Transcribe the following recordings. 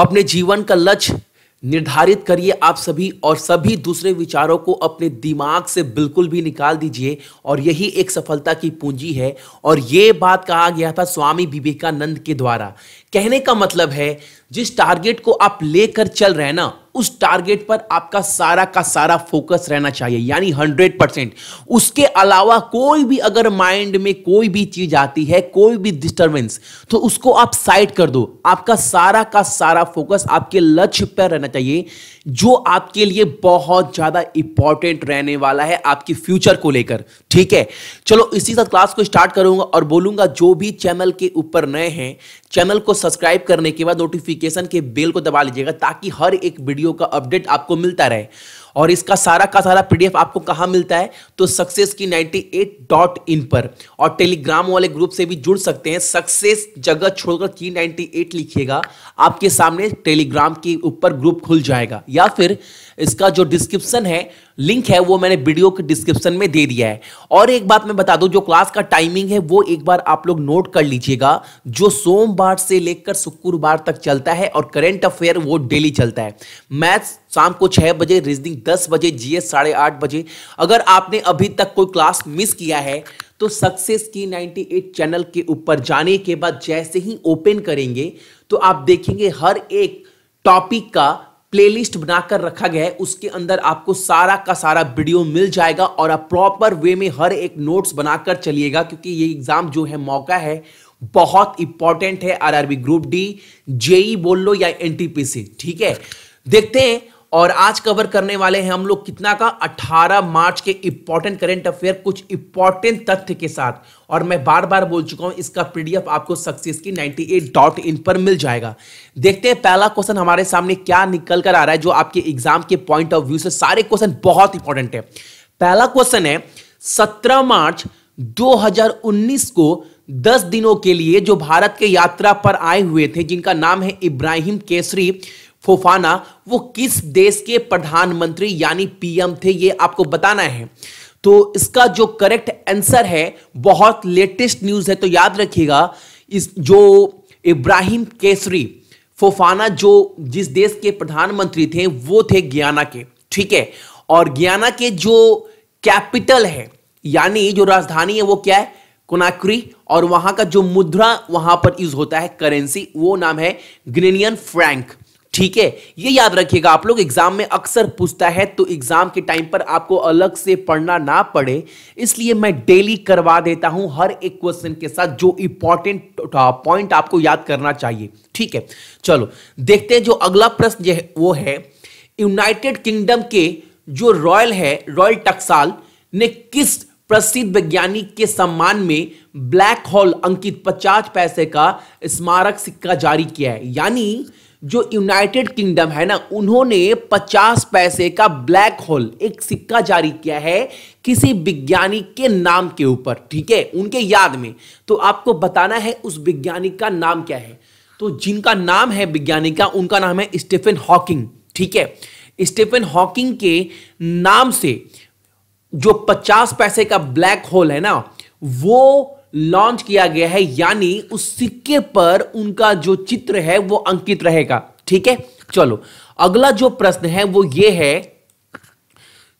अपने जीवन का लक्ष्य निर्धारित करिए आप सभी, और सभी दूसरे विचारों को अपने दिमाग से बिल्कुल भी निकाल दीजिए, और यही एक सफलता की पूंजी है। और ये बात कहा गया था स्वामी विवेकानंद के द्वारा। कहने का मतलब है जिस टारगेट को आप लेकर चल रहे हैं ना, उस टारगेट पर आपका सारा का सारा फोकस रहना चाहिए, यानी 100%। उसके अलावा कोई भी अगर माइंड में कोई भी चीज आती है, कोई भी डिस्टरबेंस, तो उसको आप साइड कर दो। आपका सारा का सारा फोकस आपके लक्ष्य पर रहना चाहिए, जो आपके लिए बहुत ज्यादा इंपॉर्टेंट रहने वाला है आपकी फ्यूचर को लेकर। ठीक है, चलो इसी साथ क्लास को स्टार्ट करूंगा और बोलूंगा जो भी चैनल के ऊपर नए हैं, चैनल को सब्सक्राइब करने के बाद नोटिफिकेशन के बेल को दबा लीजिएगा, ताकि हर एक वीडियो का अपडेट आपको मिलता रहे। और इसका सारा का सारा पीडीएफ आपको कहाँ मिलता है, तो सक्सेस की 98.in पर। और टेलीग्राम वाले ग्रुप से भी जुड़ सकते हैं, सक्सेस जगह छोड़कर की 98 लिखिएगा, आपके सामने टेलीग्राम के ऊपर ग्रुप खुल जाएगा। या फिर इसका जो डिस्क्रिप्शन है, लिंक है, वो मैंने वीडियो के डिस्क्रिप्शन में दे दिया है। और एक बात मैं बता दूं, जो क्लास का टाइमिंग है वो एक बार आप लोग नोट कर लीजिएगा, जो सोमवार से लेकर शुक्रवार तक चलता है, और करंट अफेयर वो डेली चलता है। मैथ्स शाम को 6 बजे, रीजनिंग 10 बजे, जीएस 8:30 बजे। अगर आपने अभी तक कोई क्लास मिस किया है तो सक्सेस की 98 चैनल के ऊपर जाने के बाद जैसे ही ओपन करेंगे तो आप देखेंगे हर एक टॉपिक का प्लेलिस्ट बनाकर रखा गया है, उसके अंदर आपको सारा का सारा वीडियो मिल जाएगा। और आप प्रॉपर वे में हर एक नोट्स बनाकर चलिएगा, क्योंकि ये एग्जाम जो है मौका है, बहुत इंपॉर्टेंट है। आरआरबी ग्रुप डी, जेई बोल लो या एनटीपीसी। ठीक है, देखते हैं। और आज कवर करने वाले हैं हम लोग कितना का, 18 मार्च के इंपॉर्टेंट करंट अफेयर, कुछ इंपॉर्टेंट तथ्य के साथ। और मैं बार बार बोल चुका हूं, इसका पीडीएफ आपको सक्सेस की 98.in पर मिल जाएगा। देखते हैं पहला क्वेश्चन हमारे सामने क्या निकल कर आ रहा है, जो आपके एग्जाम के पॉइंट ऑफ व्यू से सारे क्वेश्चन बहुत इंपॉर्टेंट है। पहला क्वेश्चन है 17 मार्च 2019 को 10 दिनों के लिए जो भारत के यात्रा पर आए हुए थे, जिनका नाम है इब्राहिम कैसरी फोफाना, वो किस देश के प्रधानमंत्री यानी पीएम थे, ये आपको बताना है। तो इसका जो करेक्ट आंसर है, बहुत लेटेस्ट न्यूज़ है तो याद रखिएगा, इस जो इब्राहिम कैसरी फोफाना जो जिस देश के प्रधानमंत्री थे वो थे गियाना के। ठीक है, और गियाना के जो कैपिटल है यानी जो राजधानी है वो क्या है, कोनाक्री। और वहां का जो मुद्रा वहां पर यूज होता है, करेंसी, वो नाम है ग्रेनियन फ्रैंक। ठीक है, ये याद रखिएगा आप लोग, एग्जाम में अक्सर पूछता है, तो एग्जाम के टाइम पर आपको अलग से पढ़ना ना पड़े, इसलिए मैं डेली करवा देता हूं हर एक क्वेश्चन के साथ, जो इंपॉर्टेंट पॉइंट आपको याद करना चाहिए। ठीक है, चलो देखते हैं जो अगला प्रश्न है वो है, यूनाइटेड किंगडम के जो रॉयल है, रॉयल टक्साल ने किस प्रसिद्ध वैज्ञानिक के सम्मान में ब्लैक होल अंकित 50 पैसे का स्मारक सिक्का जारी किया है। यानी जो यूनाइटेड किंगडम है ना, उन्होंने 50 पैसे का ब्लैक होल एक सिक्का जारी किया है किसी वैज्ञानिक के नाम के ऊपर। ठीक है, उनके याद में, तो आपको बताना है उस वैज्ञानिक का नाम क्या है। तो जिनका नाम है वैज्ञानिक का, उनका नाम है स्टीफन हॉकिंग। ठीक है, स्टीफन हॉकिंग के नाम से जो 50 पैसे का ब्लैक होल है ना, वो लॉन्च किया गया है, यानी उस सिक्के पर उनका जो चित्र है वो अंकित रहेगा। ठीक है, चलो अगला जो प्रश्न है वो ये है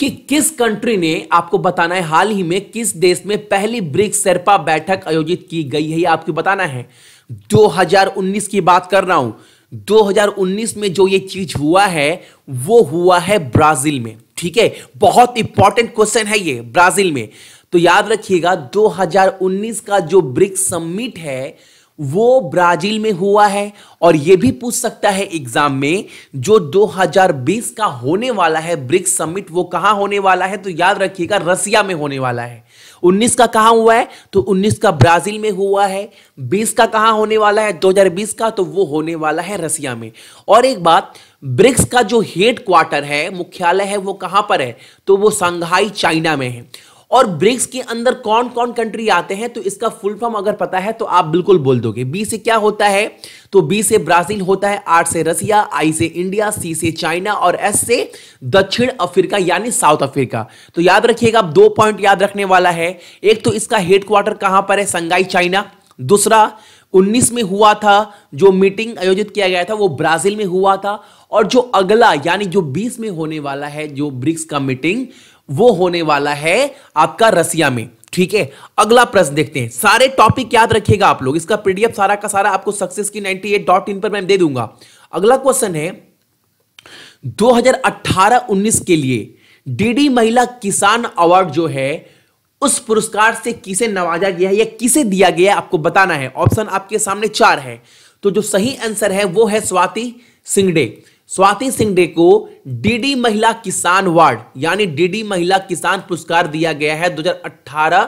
कि किस कंट्री ने, आपको बताना है हाल ही में किस देश में पहली ब्रिक्स शेरपा बैठक आयोजित की गई है, ये आपको बताना है। 2019 की बात कर रहा हूं, 2019 में जो ये चीज हुआ है वो हुआ है ब्राजील में। ठीक है, बहुत इंपॉर्टेंट क्वेश्चन है ये, ब्राजील में। तो याद रखिएगा 2019 का जो ब्रिक्स समिट है वो ब्राजील में हुआ है। और ये भी पूछ सकता है एग्जाम में, जो 2020 का होने वाला है ब्रिक्स समिट, वो कहां होने वाला है, तो याद रखिएगा रसिया में होने वाला है। 19 का कहां हुआ है, तो 19 का ब्राजील में हुआ है। 20 का कहां होने वाला है, 2020 का, तो वो होने वाला है रसिया में। और एक बात, ब्रिक्स का जो हेड क्वार्टर है, मुख्यालय है, वो कहां पर है, तो वो शंघाई चाइना में है। और ब्रिक्स के अंदर कौन कौन कंट्री आते हैं, तो इसका फुल फॉर्म अगर पता है तो आप बिल्कुल बोल दोगे। बी से क्या होता है, तो बी से ब्राजील होता है, आर से रसिया, आई से इंडिया, सी से चाइना, और एस से दक्षिण अफ्रीका यानी साउथ अफ्रीका। तो याद रखिएगा, आप 2 पॉइंट याद रखने वाला है। एक तो इसका हेडक्वार्टर कहां पर है, शंघाई चाइना। दूसरा 2019 में हुआ था, जो मीटिंग आयोजित किया गया था वो ब्राजील में हुआ था, और जो अगला यानी जो 20 में होने वाला है जो ब्रिक्स का मीटिंग वो होने वाला है आपका रसिया में। ठीक है, अगला प्रश्न देखते हैं। सारे टॉपिक याद रखिएगा आप लोग, इसका पीडीएफ सारा का सारा आपको सक्सेस की 98.in पर मैं दे दूंगा। अगला क्वेश्चन है 2018-19 के लिए डीडी महिला किसान अवार्ड जो है उस पुरस्कार से किसे नवाजा गया है या किसे दिया गया है आपको बताना है। ऑप्शन आपके सामने चार है, तो जो सही आंसर है वो है स्वाति सिंगडे। स्वाति सिंगडे को डीडी महिला किसान अवार्ड यानी डीडी महिला किसान पुरस्कार दिया गया है 2018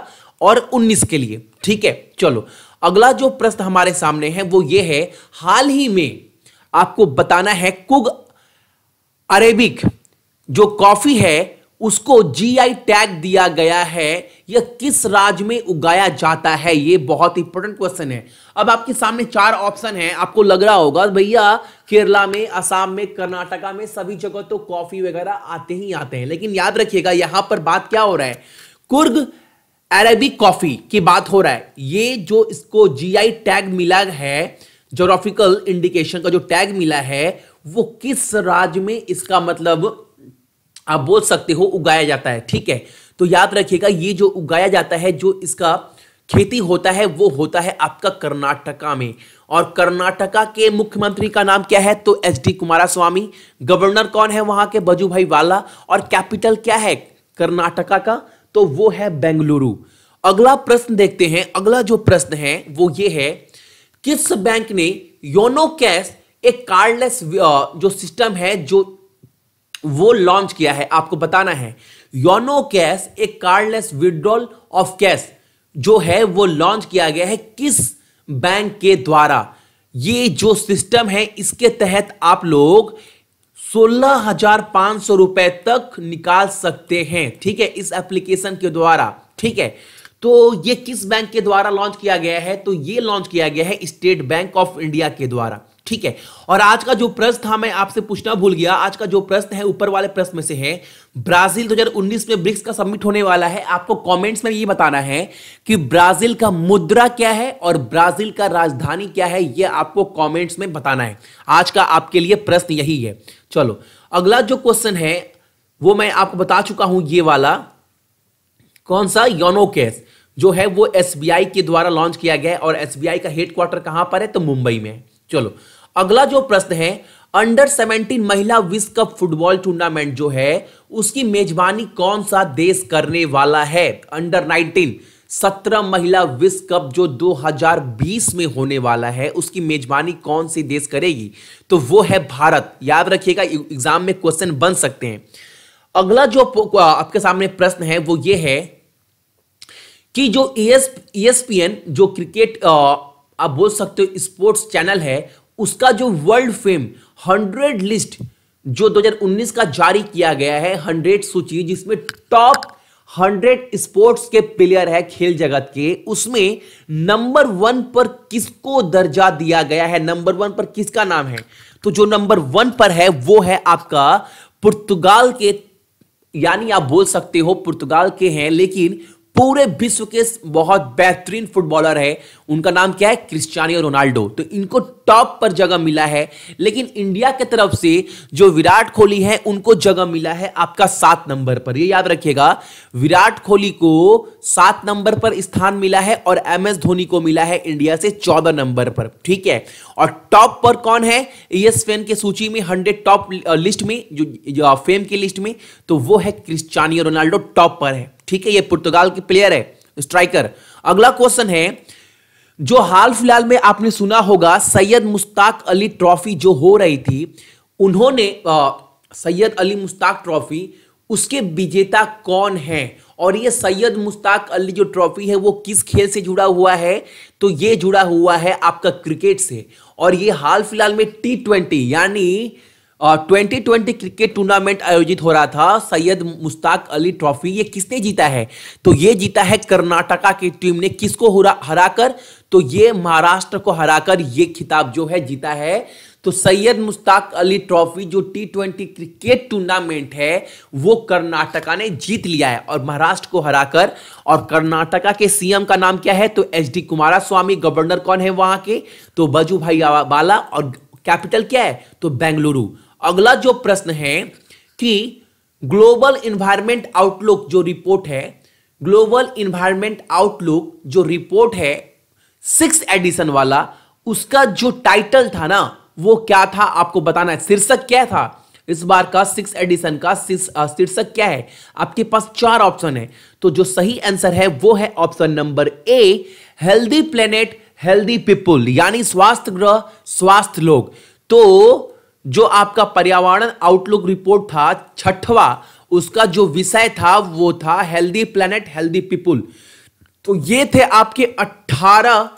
और 19 के लिए। ठीक है, चलो अगला जो प्रश्न हमारे सामने है वो ये है, हाल ही में आपको बताना है कुग अरेबिक जो कॉफी है उसको जीआई टैग दिया गया है, यह किस राज्य में उगाया जाता है। ये बहुत इंपॉर्टेंट क्वेश्चन है। अब आपके सामने चार ऑप्शन है, आपको लग रहा होगा भैया केरला में, असम में, कर्नाटका में सभी जगह तो कॉफी वगैरह आते ही आते हैं, लेकिन याद रखिएगा यहां पर बात क्या हो रहा है, कुर्ग अरेबिक कॉफी की बात हो रहा है। ये जो इसको जीआई टैग मिला है, ज्योग्राफिकल इंडिकेशन का जो टैग मिला है वो किस राज्य में इसका मतलब आप बोल सकते हो उगाया जाता है। ठीक है, तो याद रखिएगा ये जो उगाया जाता है, जो इसका खेती होता है वो होता है आपका कर्नाटका में, और कर्नाटका के मुख्यमंत्री का नाम क्या है, तो एच.डी. कुमारास्वामी। गवर्नर कौन है वहां के, वजुभाई वाला, और कैपिटल क्या है कर्नाटका का, तो वो है बेंगलुरु। अगला प्रश्न देखते हैं। अगला जो प्रश्न है वो ये है, किस बैंक ने योनो कैश एक कार्डलेस जो सिस्टम है जो वो लॉन्च किया है आपको बताना है। योनो कैश एक कार्डलेस विड्रॉल ऑफ कैश जो है वो लॉन्च किया गया है किस बैंक के द्वारा। ये जो सिस्टम है इसके तहत आप लोग 16,500 रुपए तक निकाल सकते हैं। ठीक है, इस एप्लीकेशन के द्वारा। ठीक है, तो ये किस बैंक के द्वारा लॉन्च किया गया है, तो ये लॉन्च किया गया है स्टेट बैंक ऑफ इंडिया के द्वारा। ठीक है, और आज का जो प्रश्न था मैं आपसे पूछना भूल गया, आज का जो प्रश्न है ऊपर वाले प्रश्न में से है, ब्राजील 2019 में ब्रिक्स का समिट होने वाला है। आपको कमेंट्स में ये बताना है कि ब्राजील का मुद्रा क्या है और ब्राजील का राजधानी क्या है, ये आपको कमेंट्स में बताना है। आज का आपके लिए प्रश्न यही है। चलो अगला जो क्वेश्चन है वो मैं आपको बता चुका हूं, ये वाला कौन सा, योनो कैश जो है वो एसबीआई के द्वारा लॉन्च किया गया है, और एसबीआई का हेडक्वार्टर कहां पर है, तो मुंबई में है। चलो अगला जो प्रश्न है, अंडर 17 महिला विश्व कप फुटबॉल टूर्नामेंट जो है उसकी मेजबानी कौन सा देश करने वाला है। अंडर 19 17 महिला विश्व कप जो 2020 में होने वाला है उसकी मेजबानी कौन सी देश करेगी, तो वो है भारत। याद रखिएगा एग्जाम में क्वेश्चन बन सकते हैं। अगला जो आपके सामने प्रश्न है वो ये है कि जो ESPN जो क्रिकेट आप बोल सकते हो स्पोर्ट्स चैनल है उसका जो वर्ल्ड फेम 100 लिस्ट जो 2019 का जारी किया गया है, 100 सूची जिसमें टॉप 100 स्पोर्ट्स के प्लेयर है खेल जगत के, उसमें नंबर 1 पर किसको दर्जा दिया गया है, नंबर 1 पर किसका नाम है, तो जो नंबर 1 पर है वो है आपका पुर्तगाल के, यानी आप बोल सकते हो पुर्तगाल के हैं लेकिन पूरे विश्व के बहुत बेहतरीन फुटबॉलर है, उनका नाम क्या है, क्रिस्टियानो रोनाल्डो। तो इनको टॉप पर जगह मिला है, लेकिन इंडिया की तरफ से जो विराट कोहली है उनको जगह मिला है आपका 7 नंबर पर। ये याद रखिएगा, विराट कोहली को 7 नंबर पर स्थान मिला है और MS धोनी को मिला है इंडिया से 14 नंबर पर। ठीक है, और टॉप पर कौन है ESPN के सूची में 100 टॉप लिस्ट में जो फेम की लिस्ट में, तो वो है क्रिस्टियानो रोनाल्डो टॉप पर है। ठीक है, ये पुर्तगाल के प्लेयर है, स्ट्राइकर। अगला क्वेश्चन है जो हाल फिलहाल में आपने सुना होगा, सैयद मुस्ताक अली ट्रॉफी जो हो रही थी, उन्होंने सैयद अली मुस्ताक ट्रॉफी उसके विजेता कौन है, और ये सैयद मुस्ताक अली जो ट्रॉफी है वो किस खेल से जुड़ा हुआ है, तो ये जुड़ा हुआ है आपका क्रिकेट से, और ये हाल फिलहाल में T20 यानी 2020 क्रिकेट टूर्नामेंट आयोजित हो रहा था। सैयद मुस्ताक अली ट्रॉफी ये किसने जीता है, तो ये जीता है कर्नाटका की टीम ने। किसको हराकर, तो ये महाराष्ट्र को हराकर ये खिताब जो है जीता है। तो सैयद मुश्ताक अली ट्रॉफी जो T20 क्रिकेट टूर्नामेंट है वो कर्नाटका ने जीत लिया है और महाराष्ट्र को हराकर। और कर्नाटका के सीएम का नाम क्या है तो H.D. कुमारास्वामी। गवर्नर कौन है वहां के तो वजुभाई वाला। और कैपिटल क्या है तो बेंगलुरु। अगला जो प्रश्न है कि ग्लोबल एनवायरमेंट आउटलुक जो रिपोर्ट है, ग्लोबल एनवायरमेंट आउटलुक जो रिपोर्ट है 6th एडिशन वाला, उसका जो टाइटल था ना वो क्या था आपको बताना है। शीर्षक क्या था इस बार का 6th एडिशन का शीर्षक क्या है। आपके पास 4 ऑप्शन है तो जो सही आंसर है वो है option number A, healthy planet healthy people, यानी स्वास्थ्य ग्रह स्वास्थ्य लोग। तो जो आपका पर्यावरण आउटलुक रिपोर्ट था 6वां, उसका जो विषय था वो था हेल्दी प्लेनेट हेल्दी पीपुल। तो ये थे आपके 18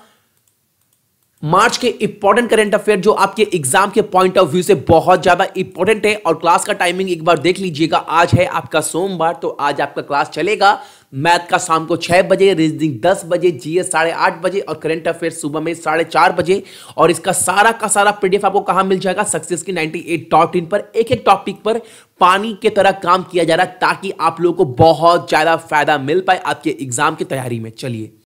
मार्च के इंपॉर्टेंट करंट अफेयर जो आपके एग्जाम के पॉइंट ऑफ व्यू से बहुत ज्यादा इंपॉर्टेंट है। और क्लास का टाइमिंग एक बार देख लीजिएगा। आज है आपका सोमवार तो आज आपका क्लास चलेगा मैथ का शाम को 6 बजे, रीजनिंग 10 बजे, जीएस 8:30 बजे और करंट अफेयर सुबह में 4:30 बजे। और इसका सारा का सारा पीडीएफ आपको कहाँ मिल जाएगा सक्सेस की 98.in पर। एक टॉपिक पर पानी के तरह काम किया जा रहा है ताकि आप लोगों को बहुत ज्यादा फायदा मिल पाए आपके एग्जाम की तैयारी में। चलिए